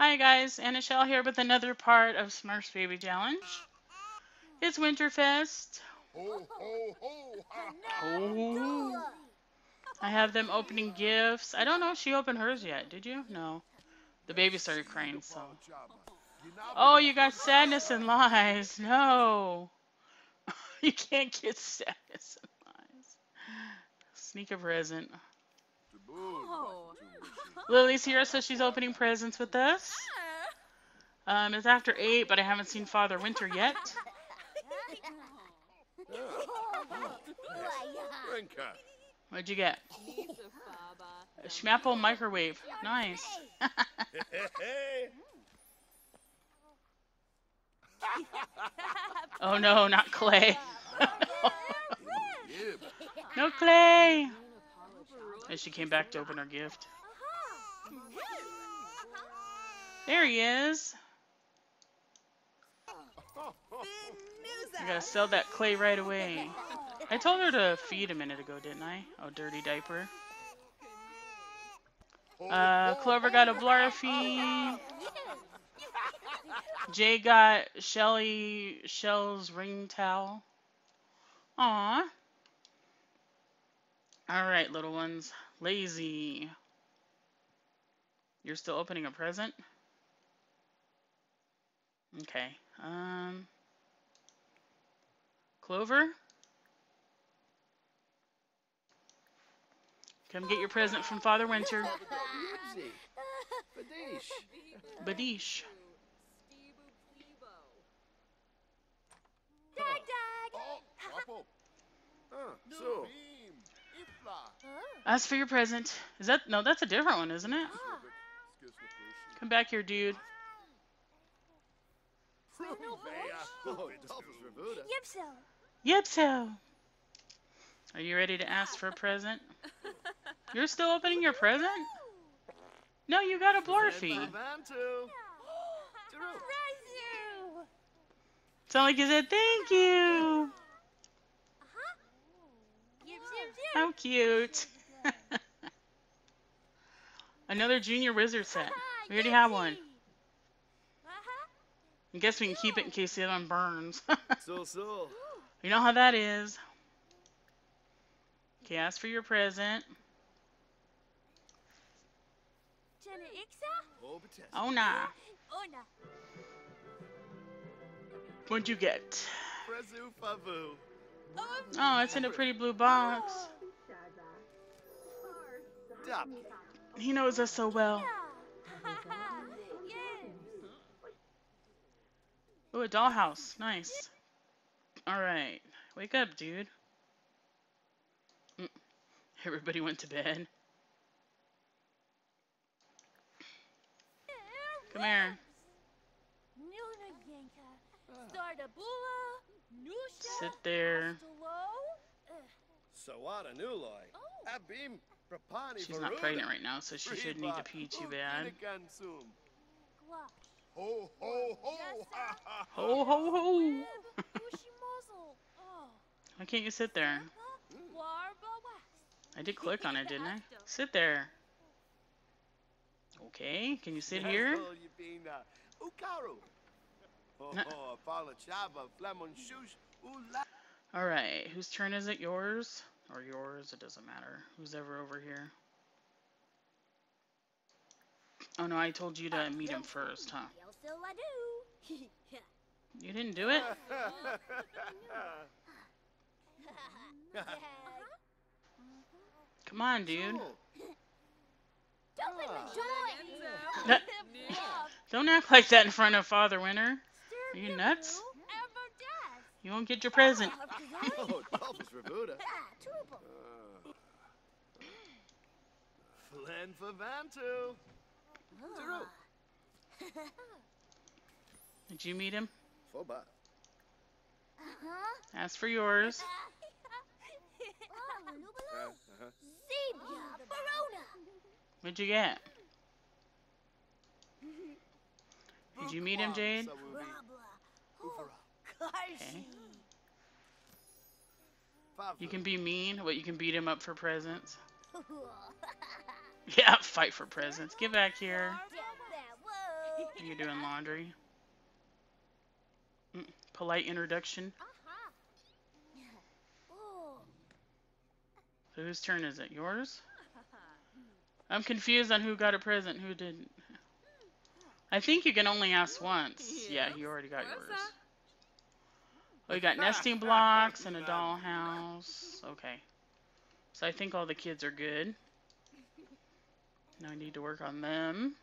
Hi guys, Anichelle here with another part of Smurfs Baby Challenge. It's Winterfest. Ho, ho, ho, ha, ha. Oh. I have them opening gifts. I don't know if she opened hers yet. Did you? No. The baby started crying, so. Oh, you got sadness and lies. No. You can't get sadness and lies. Sneak a present. Oh. Lily's here, so she's opening presents with us. It's after 8, but I haven't seen Father Winter yet. What'd you get? A Schmapple microwave. Nice. Oh no, not clay. No clay. As she came back to open her gift. There he is. I gotta sell that clay right away. I told her to feed a minute ago, didn't I? Oh, dirty diaper. Clover got a Blarfy. Jay got Shelly Shell's ring towel. Aww. Alright, little ones. Lazy. You're still opening a present? Okay. Clover? Come get your present from Father Winter. Badish. As for your present, is that no? That's a different one, isn't it? Come back here, dude. Yipso. Are you ready to ask for a present? You're still opening your present? No, you got a Blarfy. It's not like you said thank you. How cute. Another Junior Wizard set. We already have one. I guess we can keep it in case the other one burns. You know how that is. Okay, ask for your present. Oh, nah. What'd you get? Oh, it's in a pretty blue box. He knows us so well. Oh, a dollhouse. Nice. Alright. Wake up, dude. Everybody went to bed. Come here. Sit there. She's not pregnant right now, so she shouldn't need to pee too bad. Ho, ho, ho, ha, ha, ho, ho, ho. Why can't you sit there? I did click on it, didn't I? Sit there. Okay, can you sit here? Alright, whose turn is it? Yours? Or yours? It doesn't matter. Who's ever over here? Oh no, I told you to meet him first, huh? You didn't do it? Come on, dude. Don't act like that in front of Father Winter. Are you nuts? You won't get your present. Flynn Favaldo. Did you meet him? Ask for yours. What'd you get? Did you meet him, Jade? Okay. You can be mean, but you can beat him up for presents. Yeah, fight for presents. Get back here. You doing laundry? Polite introduction. So whose turn is it? Yours? I'm confused on who got a present and who didn't. I think you can only ask once. Yeah, you already got yours. Oh, you got nesting blocks and a dollhouse. Okay. So I think all the kids are good. Now I need to work on them.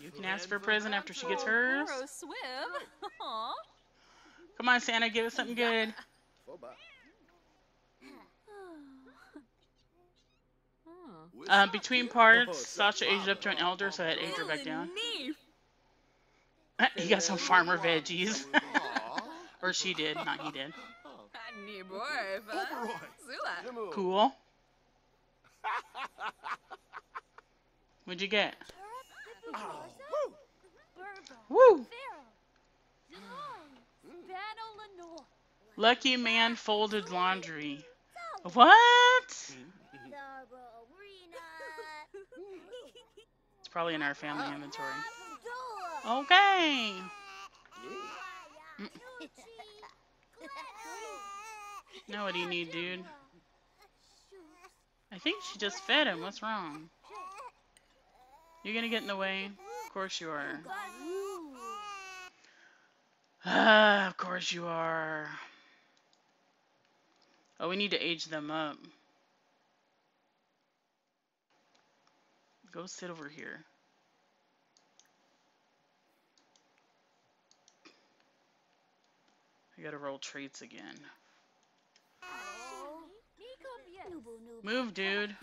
You can ask for a present after she gets hers. Come on, Santa, give us something good. Between parts, Sasha aged up to an elder, so I had aged her back down. He got some farmer veggies. Or she did, not he did. Cool. What'd you get? Woo! Lucky man folded laundry. What? It's probably in our family inventory. Okay. Now what do you need, dude? I think she just fed him. What's wrong? You're gonna get in the way? Of course you are. Of course you are. Oh, we need to age them up. Go sit over here. I gotta roll traits again. Move, dude.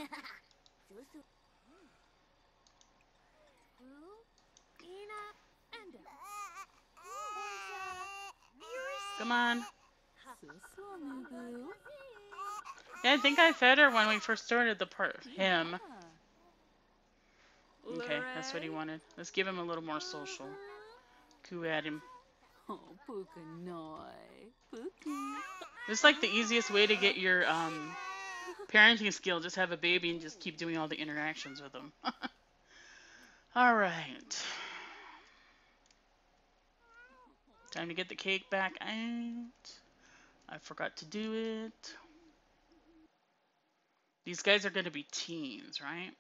Come on. Yeah, I think I fed her when we first started the part. Him. Okay, that's what he wanted. Let's give him a little more social. Coo at him. This is like the easiest way to get your parenting skill. Just have a baby and just keep doing all the interactions with them. All right. Time to get the cake back out. I forgot to do it. These guys are going to be teens, right?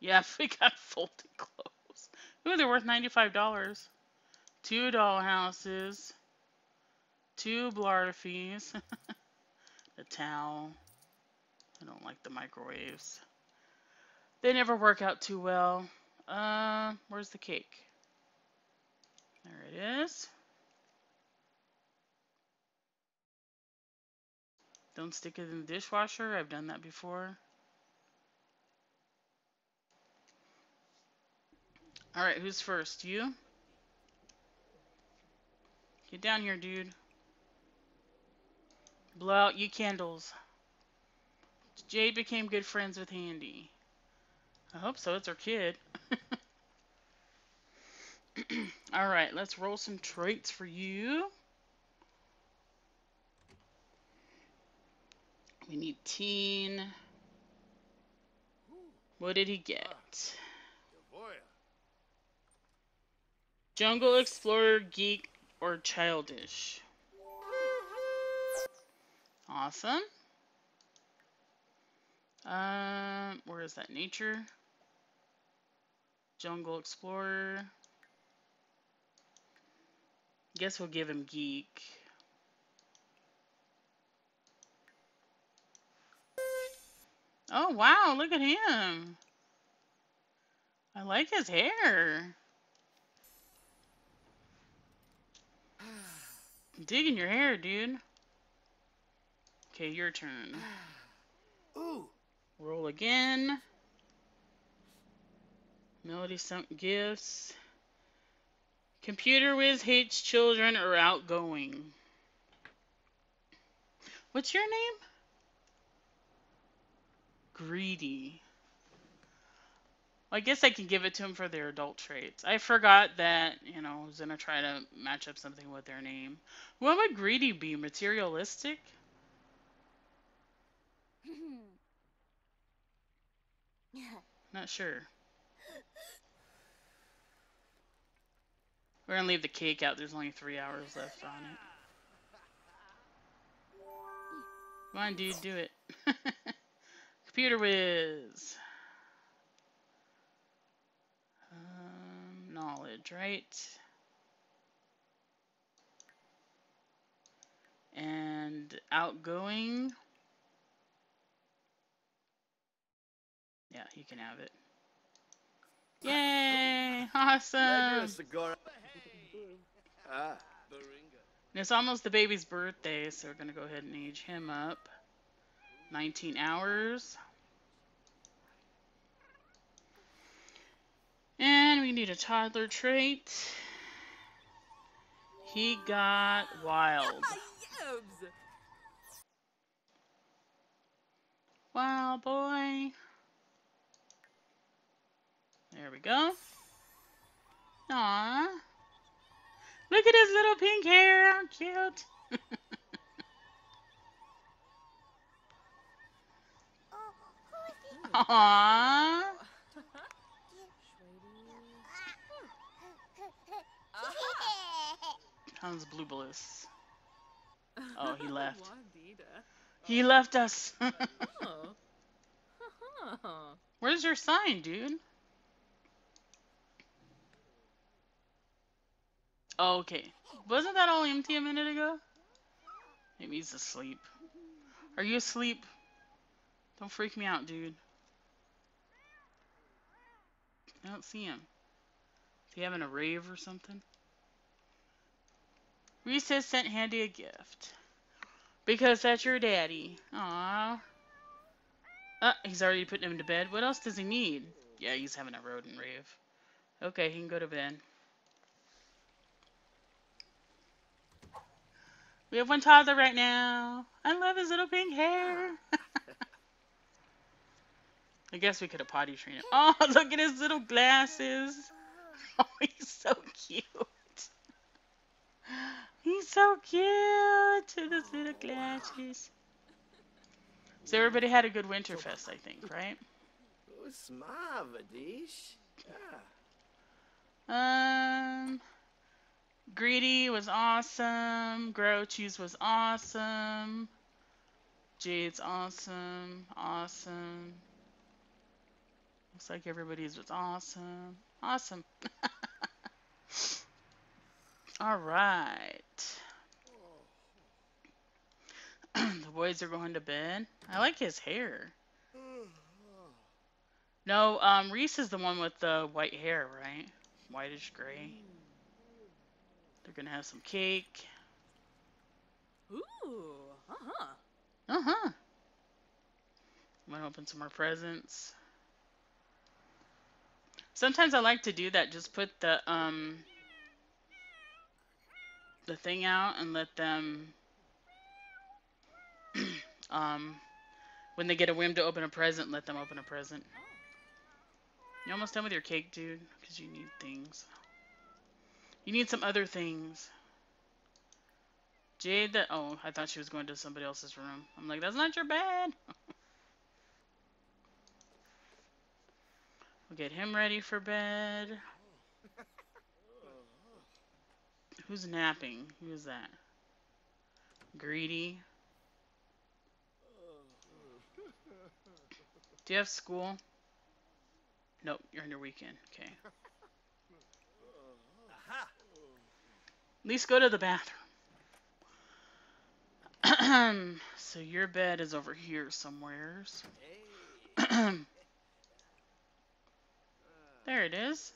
Yeah, we got folded clothes. Ooh, they're worth $95. 2 dollhouses. 2 blarfies. A towel. I don't like the microwaves. They never work out too well. Where's the cake? There it is. Don't stick it in the dishwasher. I've done that before. All right, who's first? You? Get down here, dude. Blow out your candles. Jade became good friends with Handy. I hope so. It's her kid. All right, let's roll some traits for you. We need teen. What did he get? Jungle explorer, geek, or childish. Awesome. Where is that? Nature. Jungle explorer. Guess we'll give him geek. Oh wow, look at him. I like his hair. I'm digging your hair, dude. Okay, your turn. Ooh. Roll again. Melody sunk gifts. Computer whiz hates children or outgoing. What's your name? Greedy. Well, I guess I can give it to them for their adult traits. I forgot that, you know, I was going to try to match up something with their name. What would Greedy be? Materialistic? Not sure. We're going to leave the cake out. There's only 3 hours left on it. Come on, dude, do it. Computer whiz. Knowledge, right? And outgoing. Yeah, you can have it. Yay! Awesome! And it's almost the baby's birthday, so we're going to go ahead and age him up. 19 hours. And we need a toddler trait. He got wild. Wild boy. There we go. Aww. Look at his little pink hair. How cute. Aww. Comes Blue Bliss. Oh, he left. He left us. Where's your sign, dude? Okay. Wasn't that all empty a minute ago? Maybe he's asleep. Are you asleep? Don't freak me out, dude. I don't see him. Is he having a rave or something? Reese has sent Handy a gift. Because that's your daddy. Aww. He's already putting him to bed. What else does he need? Yeah, he's having a rodent rave. Okay, he can go to bed. We have one toddler right now. I love his little pink hair. I guess we could have potty trained him. Oh, look at his little glasses. Oh, he's so cute. He's so cute with his little glasses. So everybody had a good Winterfest, I think, right? Greedy was awesome. Grouchy's was awesome. Jade's awesome. Awesome. Looks like everybody's was awesome. Awesome. Alright. The boys are going to bed. I like his hair. No, Reese is the one with the white hair, right? Whitish gray. They're going to have some cake. Ooh. Uh-huh. Uh-huh. I'm going to open some more presents. Sometimes I like to do that. Just put the thing out and let them, when they get a whim to open a present, let them open a present. You're almost done with your cake, dude, because you need things. You need some other things. Jade, oh, I thought she was going to somebody else's room. I'm like, that's not your bed. We'll get him ready for bed. Who's napping? Who's that? Greedy. Do you have school? Nope, you're on your weekend. Okay. At least go to the bathroom. So your bed is over here somewheres. There it is.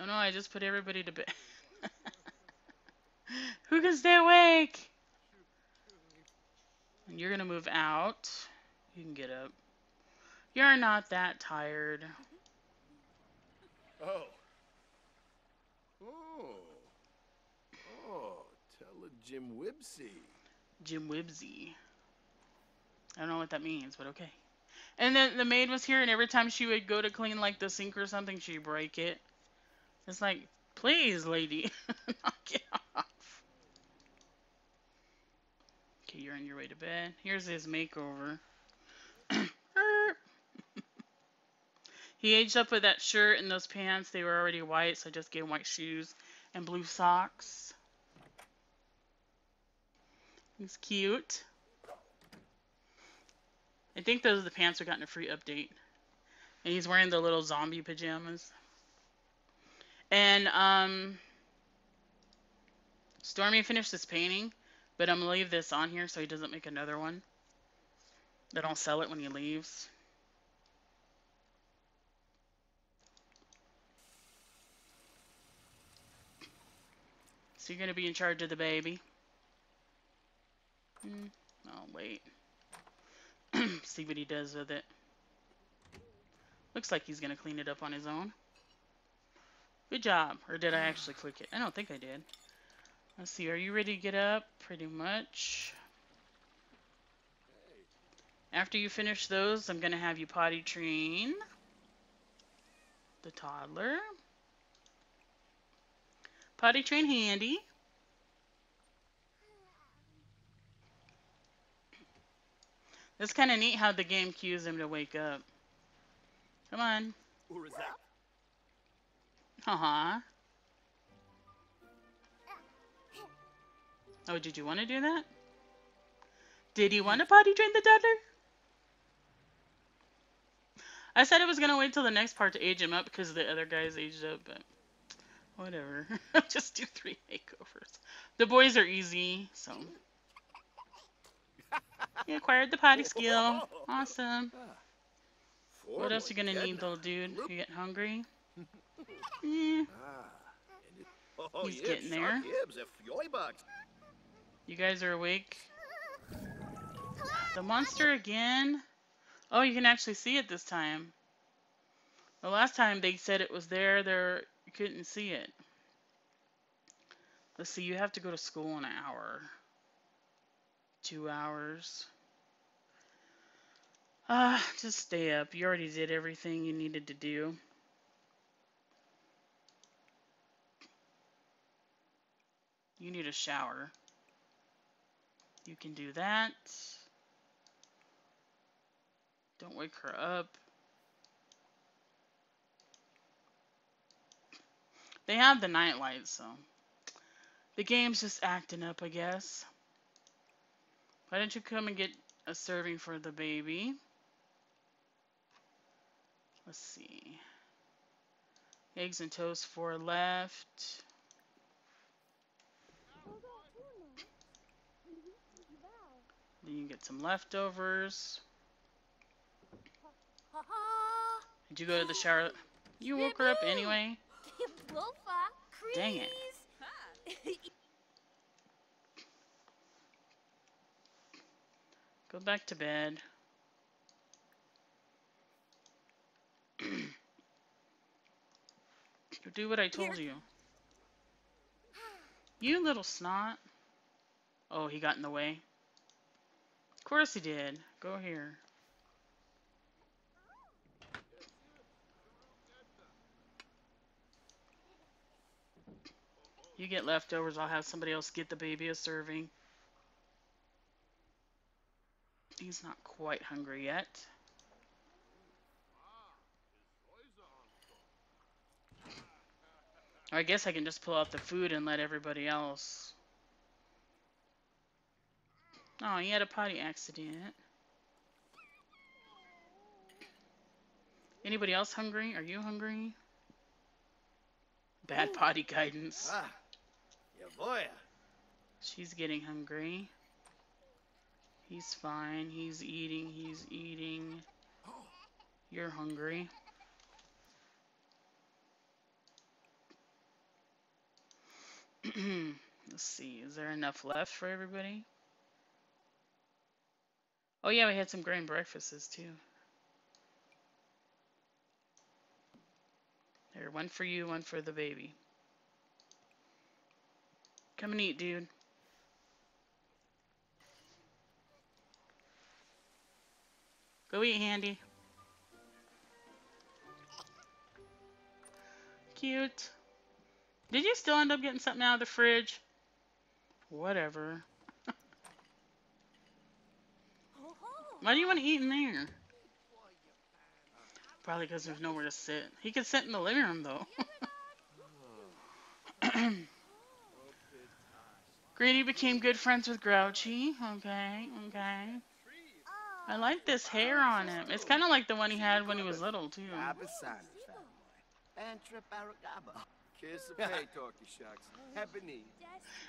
Oh no, I just put everybody to bed. Who can stay awake? And you're going to move out. You can get up. You're not that tired. Oh. Oh. Oh, tell a Jim Whibsey. Jim Whibsey. I don't know what that means, but okay. And then the maid was here, and every time she would go to clean, like, the sink or something, she'd break it. It's like, please, lady, knock it off. Okay, you're on your way to bed. Here's his makeover. He aged up with that shirt and those pants. They were already white, so I just gave him white shoes and blue socks. He's cute. I think those are the pants we got in a free update. And he's wearing the little zombie pajamas. And Stormy finished this painting, but I'm going to leave this on here so he doesn't make another one. They don't sell it when he leaves. So you're going to be in charge of the baby. I'll wait. See what he does with it. Looks like he's going to clean it up on his own. Good job. Or did I actually click it? I don't think I did. Let's see. Are you ready to get up? Pretty much. After you finish those, I'm going to have you potty train the toddler. Potty train Handy. It's kind of neat how the game cues him to wake up. Come on. Oh, did you want to do that? Did you want to potty train the toddler? I said I was going to wait till the next part to age him up because the other guys aged up, but whatever. Just do 3 makeovers. The boys are easy, so... You acquired the potty skill. Awesome. What else are you gonna need, little dude? You getting hungry? He's getting there. You guys are awake. The monster again? Oh, you can actually see it this time. The last time they said it was there, you couldn't see it. Let's see, you have to go to school in an hour. 2 hours. Just stay up. You already did everything you needed to do. You need a shower. You can do that. Don't wake her up. They have the night lights, so the game's just acting up, I guess. Why don't you come and get a serving for the baby? Let's see. Eggs and toast, 4 left. Then you can get some leftovers. Did you go to the shower? You woke her up anyway. Dang it. Go back to bed. Do what I told you. You little snot. Oh, he got in the way. Of course he did. Go here. You get leftovers. I'll have somebody else get the baby a serving. He's not quite hungry yet. Or I guess I can just pull out the food and let everybody else. Oh, he had a potty accident. Anybody else hungry? Are you hungry? Bad potty guidance. She's getting hungry. He's fine. He's eating. He's eating. You're hungry. Let's see. Is there enough left for everybody? Oh, yeah. We had some grand breakfasts, too. There. One for you. One for the baby. Come and eat, dude. Go eat, Handy. Cute. Did you still end up getting something out of the fridge? Whatever. Why do you want to eat in there? Probably because there's nowhere to sit. He could sit in the living room, though. Greedy became good friends with Grouchy. Okay, okay. I like this hair on him. It's kind of like the one he had when he was little, too.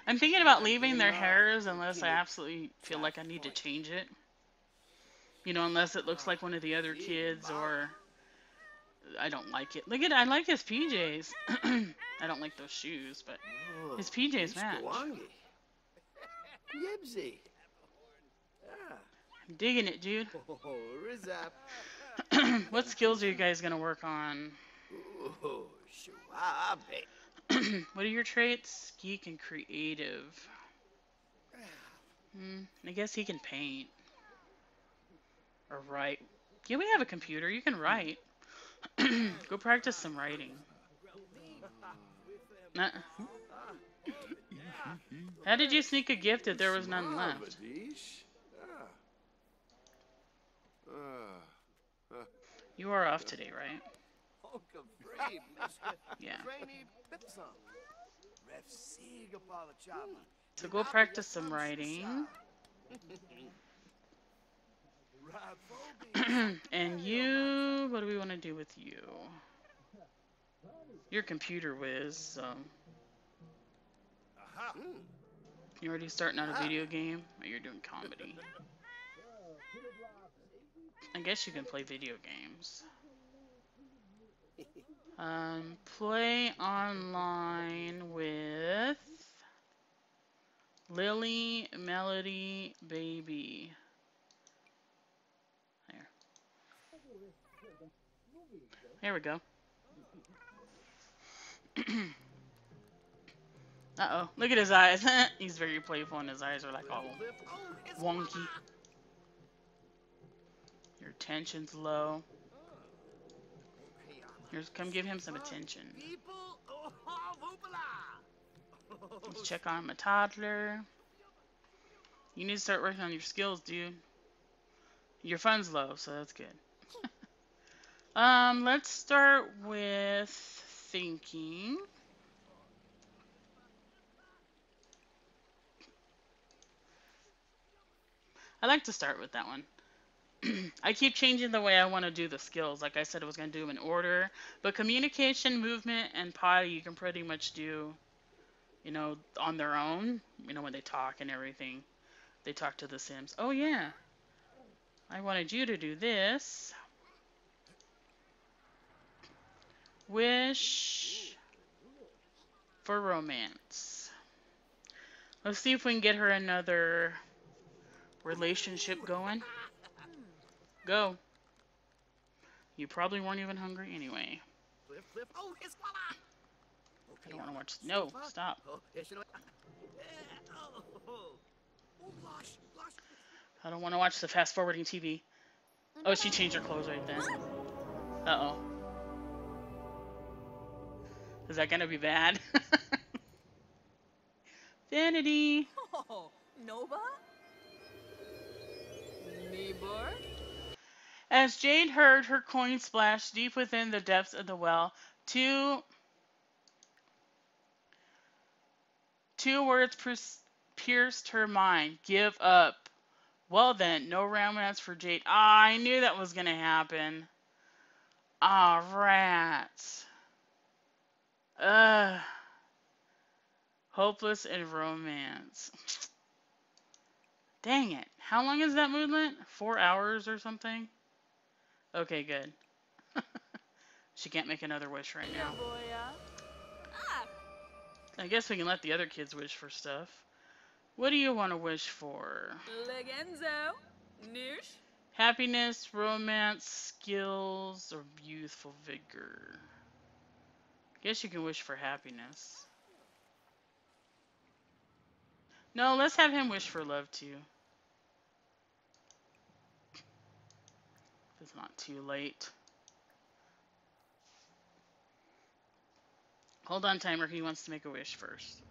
I'm thinking about leaving their hairs unless I absolutely feel like I need to change it. You know, unless it looks like one of the other kids or I don't like it. Look at, I like his PJs. I don't like those shoes, but his PJs match. I'm digging it, dude. What skills are you guys going to work on? What are your traits? Geek and creative. I guess he can paint. Or write. Yeah, we have a computer. You can write. Go practice some writing. How did you sneak a gift if there was none left? You are off today, right? Yeah. So go practice some writing. And you, what do we want to do with you? You're computer whiz, so. You're already starting out a video game? Or you're doing comedy? I guess you can play video games. Play online with Lily, Melody, Baby. There we go. Uh-oh. Look at his eyes. He's very playful and his eyes are like all wonky. Your tension's low. Here's, come give him some attention. Let's check on my toddler. You need to start working on your skills, dude. Your fun's low, so that's good. Let's start with thinking. I like to start with that one. I keep changing the way I want to do the skills. Like I said, I was going to do them in order. But communication, movement, and potty, you can pretty much do, you know, on their own. You know, when they talk and everything. They talk to the Sims. Oh, yeah. I wanted you to do this. Wish for romance. Let's see if we can get her another relationship going. Go. You probably weren't even hungry anyway. I don't want to watch. No, stop. I don't want to watch the fast-forwarding TV. Oh, she changed her clothes right then. Uh-oh. Is that gonna be bad? Vanity. Oh, Nova. Neighbor. As Jade heard her coin splash deep within the depths of the well, two words pierced her mind: "Give up." Well then, no romance for Jade. Ah, I knew that was gonna happen. Ah, rats. Hopeless in romance. Dang it. How long is that movement? 4 hours or something? Okay, good. She can't make another wish right now. I guess we can let the other kids wish for stuff. What do you want to wish for? Happiness, romance, skills, or youthful vigor. Guess you can wish for happiness. No, let's have him wish for love too. it's not too late. Hold on, timer. He wants to make a wish first.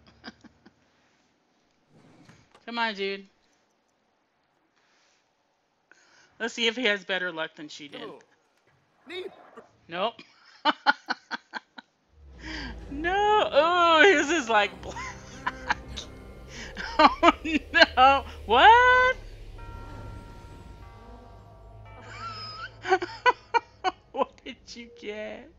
Come on, dude. Let's see if he has better luck than she did. Nope. No. Oh, his is like black. Oh, no. What? What did you get?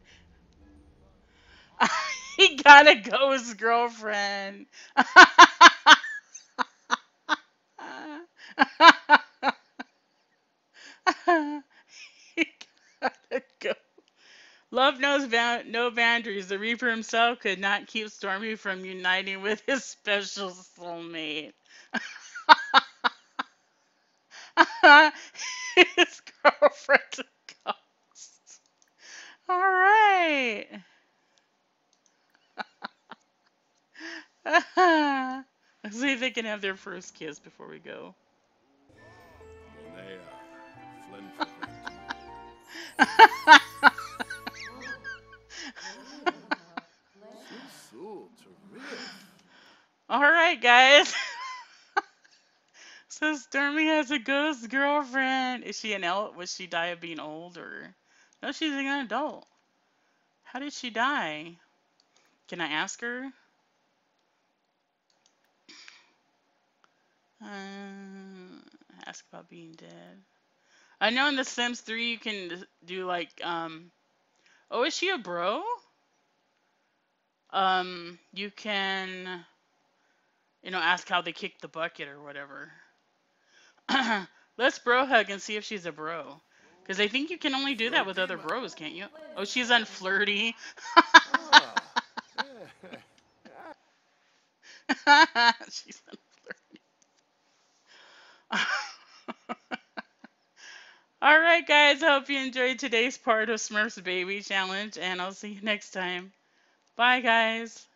He gotta go with his girlfriend. He gotta go. Love knows no boundaries. The Reaper himself could not keep Stormy from uniting with his special soulmate. His girlfriend's a ghost. All right. Let's see if they can have their first kiss before we go. All right, guys. So Stormy has a ghost girlfriend. Is she an elf? Would she die of being old, or no? She's an adult. How did she die? Can I ask her? Ask about being dead. I know in The Sims 3 you can do like, oh, is she a bro? You can, you know, ask how they kick the bucket or whatever. Let's bro hug and see if she's a bro. Because I think you can only do that with other bros, can't you? Oh, she's unflirty. She's unflirty. All right, guys, I hope you enjoyed today's part of Smurfs Baby Challenge, and I'll see you next time. Bye, guys.